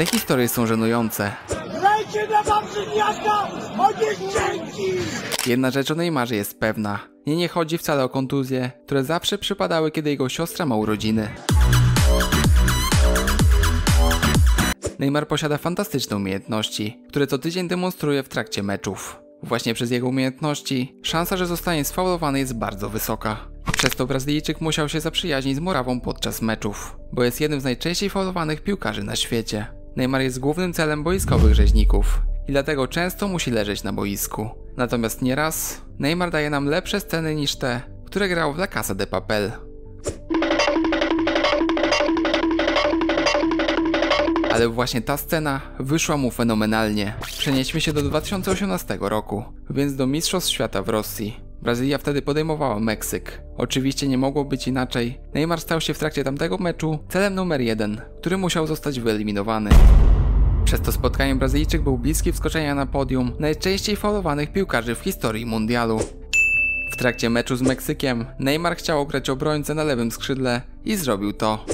Te historie są żenujące. Jedna rzecz o Neymarze jest pewna. Nie chodzi wcale o kontuzje, które zawsze przypadały, kiedy jego siostra ma urodziny. Neymar posiada fantastyczne umiejętności, które co tydzień demonstruje w trakcie meczów. Właśnie przez jego umiejętności szansa, że zostanie sfaulowany, jest bardzo wysoka. Przez to Brazylijczyk musiał się zaprzyjaźnić z murawą podczas meczów, bo jest jednym z najczęściej faulowanych piłkarzy na świecie. Neymar jest głównym celem boiskowych rzeźników i dlatego często musi leżeć na boisku. Natomiast nieraz Neymar daje nam lepsze sceny niż te, które grał w La Casa de Papel. Ale właśnie ta scena wyszła mu fenomenalnie. Przenieśmy się do 2018 roku, więc do Mistrzostw Świata w Rosji. Brazylia wtedy podejmowała Meksyk. Oczywiście nie mogło być inaczej. Neymar stał się w trakcie tamtego meczu celem numer 1, który musiał zostać wyeliminowany. Przez to spotkanie Brazylijczyk był bliski wskoczenia na podium najczęściej faulowanych piłkarzy w historii mundialu. W trakcie meczu z Meksykiem Neymar chciał grać obrońcę na lewym skrzydle i zrobił to.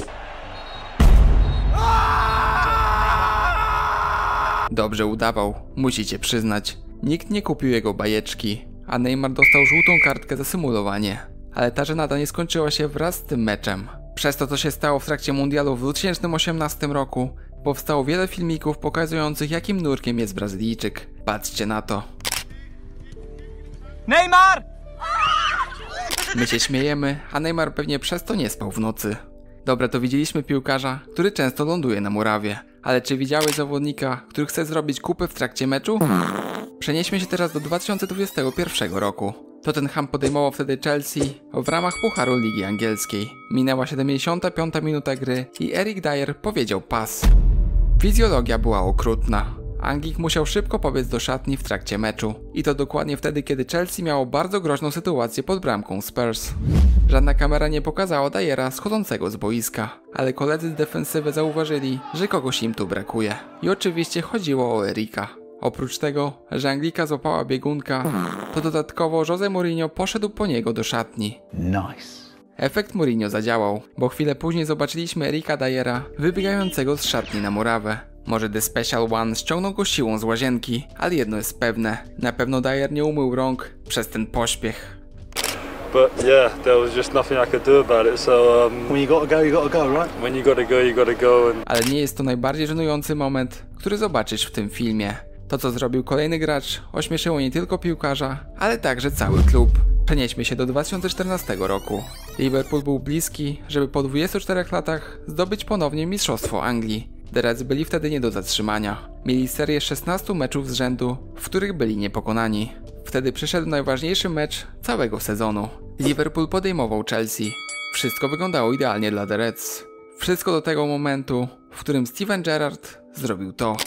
Dobrze udawał, musicie przyznać. Nikt nie kupił jego bajeczki, a Neymar dostał żółtą kartkę za symulowanie. Ale ta żenada nie skończyła się wraz z tym meczem. Przez to, co się stało w trakcie mundialu w 2018 roku, powstało wiele filmików pokazujących, jakim nurkiem jest Brazylijczyk. Patrzcie na to. Neymar! My się śmiejemy, a Neymar pewnie przez to nie spał w nocy. Dobra, to widzieliśmy piłkarza, który często ląduje na murawie. Ale czy widziałeś zawodnika, który chce zrobić kupy w trakcie meczu? Przenieśmy się teraz do 2021 roku. Tottenham podejmował wtedy Chelsea w ramach Pucharu Ligi Angielskiej. Minęła 75. minuta gry i Eric Dier powiedział pas. Fizjologia była okrutna. Anglik musiał szybko pobiec do szatni w trakcie meczu. I to dokładnie wtedy, kiedy Chelsea miało bardzo groźną sytuację pod bramką Spurs. Żadna kamera nie pokazała Diera schodzącego z boiska, ale koledzy z defensywy zauważyli, że kogoś im tu brakuje. I oczywiście chodziło o Erika. Oprócz tego, że Anglika złapała biegunka, to dodatkowo Jose Mourinho poszedł po niego do szatni. Nice. Efekt Mourinho zadziałał, bo chwilę później zobaczyliśmy Erika Diera wybiegającego z szatni na murawę. Może The Special One ściągnął go siłą z łazienki, ale jedno jest pewne. Na pewno Dier nie umył rąk przez ten pośpiech. But yeah, there was just nothing I could do about it, so when you gotta go, you gotta go, right? When you gotta go, you gotta go. Ale nie jest to najbardziej żenujący moment, który zobaczysz w tym filmie. To, co zrobił kolejny gracz, ośmieszyło nie tylko piłkarza, ale także cały klub. Przenieśmy się do 2014 roku. Liverpool był bliski, żeby po 24 latach zdobyć ponownie Mistrzostwo Anglii. The Reds byli wtedy nie do zatrzymania. Mieli serię 16 meczów z rzędu, w których byli niepokonani. Wtedy przyszedł najważniejszy mecz całego sezonu. Liverpool podejmował Chelsea. Wszystko wyglądało idealnie dla The Reds. Wszystko do tego momentu, w którym Steven Gerrard zrobił to.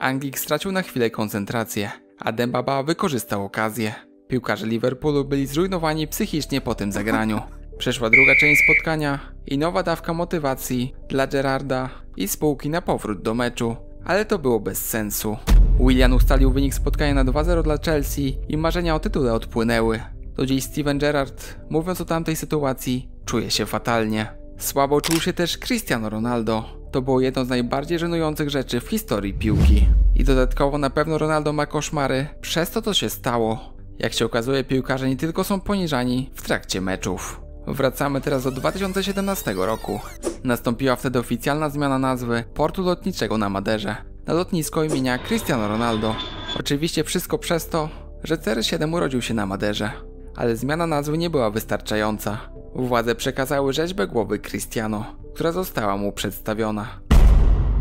Anglik stracił na chwilę koncentrację, a Demba Ba wykorzystał okazję. Piłkarze Liverpoolu byli zrujnowani psychicznie po tym zagraniu. Przeszła druga część spotkania i nowa dawka motywacji dla Gerrarda i spółki na powrót do meczu, ale to było bez sensu. William ustalił wynik spotkania na 2-0 dla Chelsea i marzenia o tytule odpłynęły. Do dziś Steven Gerrard, mówiąc o tamtej sytuacji, czuje się fatalnie. Słabo czuł się też Cristiano Ronaldo. To było jedno z najbardziej żenujących rzeczy w historii piłki. I dodatkowo na pewno Ronaldo ma koszmary przez to, co się stało. Jak się okazuje, piłkarze nie tylko są poniżani w trakcie meczów. Wracamy teraz do 2017 roku. Nastąpiła wtedy oficjalna zmiana nazwy portu lotniczego na Maderze na lotnisko imienia Cristiano Ronaldo. Oczywiście wszystko przez to, że CR7 urodził się na Maderze. Ale zmiana nazwy nie była wystarczająca. Władze przekazały rzeźbę głowy Cristiano, która została mu przedstawiona.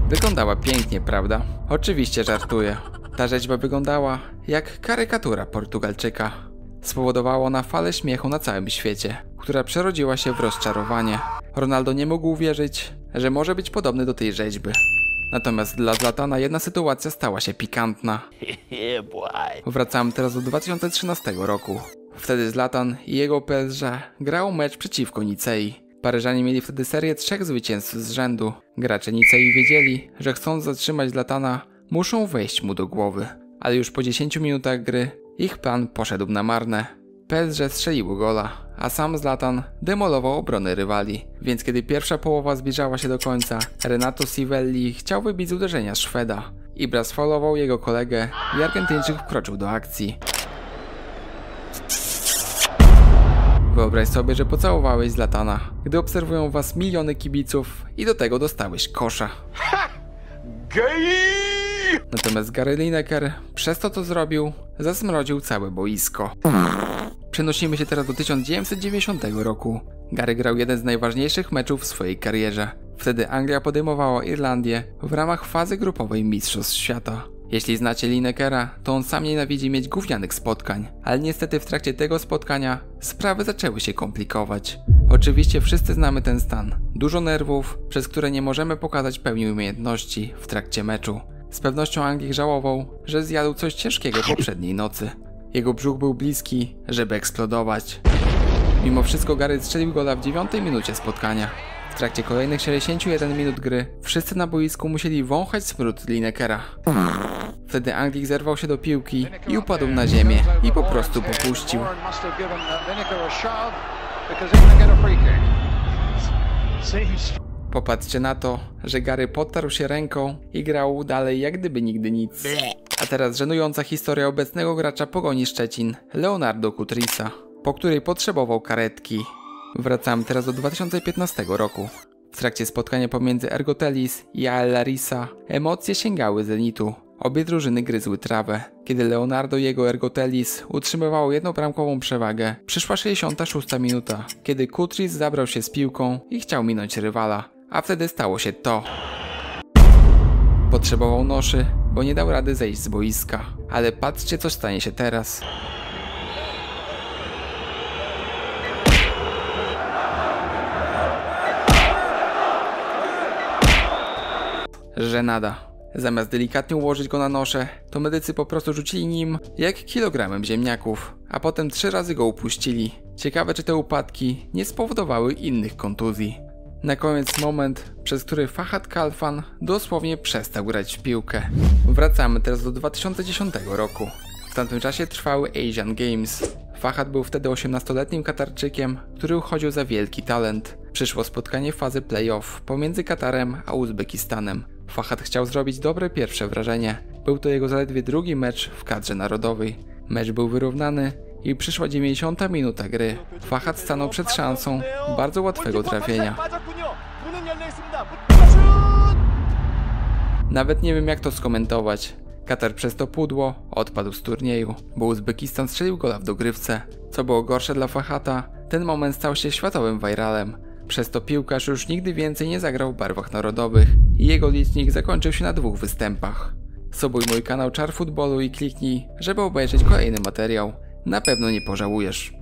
Wyglądała pięknie, prawda? Oczywiście żartuję. Ta rzeźba wyglądała jak karykatura Portugalczyka. Spowodowała ona falę śmiechu na całym świecie, która przerodziła się w rozczarowanie. Ronaldo nie mógł uwierzyć, że może być podobny do tej rzeźby. Natomiast dla Zlatana jedna sytuacja stała się pikantna. Wracamy teraz do 2013 roku. Wtedy Zlatan i jego PSG grał mecz przeciwko Nicei. Paryżanie mieli wtedy serię 3 zwycięstw z rzędu. Gracze Nicei wiedzieli, że chcąc zatrzymać Zlatana, muszą wejść mu do głowy. Ale już po 10 minutach gry ich plan poszedł na marne. PSG strzeliło gola, a sam Zlatan demolował obronę rywali, więc kiedy pierwsza połowa zbliżała się do końca, Renato Sivelli chciał wybić z uderzenia Szweda. Ibra sfaulował jego kolegę i Argentyńczyk wkroczył do akcji. Wyobraź sobie, że pocałowałeś Zlatana, gdy obserwują was miliony kibiców i do tego dostałeś kosza. Natomiast Gary Lineker przez to, co zrobił, zasmrodził całe boisko. Przenosimy się teraz do 1990 roku. Gary grał jeden z najważniejszych meczów w swojej karierze. Wtedy Anglia podejmowała Irlandię w ramach fazy grupowej Mistrzostw Świata. Jeśli znacie Linekera, to on sam nienawidzi mieć gównianych spotkań, ale niestety w trakcie tego spotkania sprawy zaczęły się komplikować. Oczywiście wszyscy znamy ten stan. Dużo nerwów, przez które nie możemy pokazać pełni umiejętności w trakcie meczu. Z pewnością Anglik żałował, że zjadł coś ciężkiego poprzedniej nocy. Jego brzuch był bliski, żeby eksplodować. Mimo wszystko Gary strzelił gola w 9 minucie spotkania. W trakcie kolejnych 61 minut gry wszyscy na boisku musieli wąchać smród Linekera. Wtedy Anglik zerwał się do piłki i upadł na ziemię i po prostu popuścił. Popatrzcie na to, że Gary podtarł się ręką i grał dalej jak gdyby nigdy nic. A teraz żenująca historia obecnego gracza Pogoni Szczecin, Leonardo Koutrisa, po której potrzebował karetki. Wracamy teraz do 2015 roku. W trakcie spotkania pomiędzy Ergotelis i Al-Larisa emocje sięgały zenitu. Obie drużyny gryzły trawę. Kiedy Leonardo i jego Ergotelis utrzymywało jednobramkową przewagę, przyszła 66 minuta, kiedy Koutris zabrał się z piłką i chciał minąć rywala. A wtedy stało się to. Potrzebował noszy, bo nie dał rady zejść z boiska. Ale patrzcie, co stanie się teraz. Żenada. Zamiast delikatnie ułożyć go na noszę, to medycy po prostu rzucili nim jak kilogramem ziemniaków, a potem 3 razy go upuścili. Ciekawe, czy te upadki nie spowodowały innych kontuzji. Na koniec moment, przez który Fahad Kalfan dosłownie przestał grać w piłkę. Wracamy teraz do 2010 roku. W tamtym czasie trwały Asian Games. Fahad był wtedy 18-letnim Katarczykiem, który uchodził za wielki talent. Przyszło spotkanie fazy play-off pomiędzy Katarem a Uzbekistanem. Fahad chciał zrobić dobre pierwsze wrażenie. Był to jego zaledwie drugi mecz w kadrze narodowej. Mecz był wyrównany i przyszła 90. minuta gry. Fahad stanął przed szansą bardzo łatwego trafienia. Nawet nie wiem, jak to skomentować. Katar przez to pudło odpadł z turnieju, bo Uzbekistan strzelił gola w dogrywce. Co było gorsze dla Fahada, ten moment stał się światowym viralem. Przez to piłkarz już nigdy więcej nie zagrał w barwach narodowych i jego licznik zakończył się na 2 występach. Subuj mój kanał Czar Futbolu i kliknij, żeby obejrzeć kolejny materiał. Na pewno nie pożałujesz.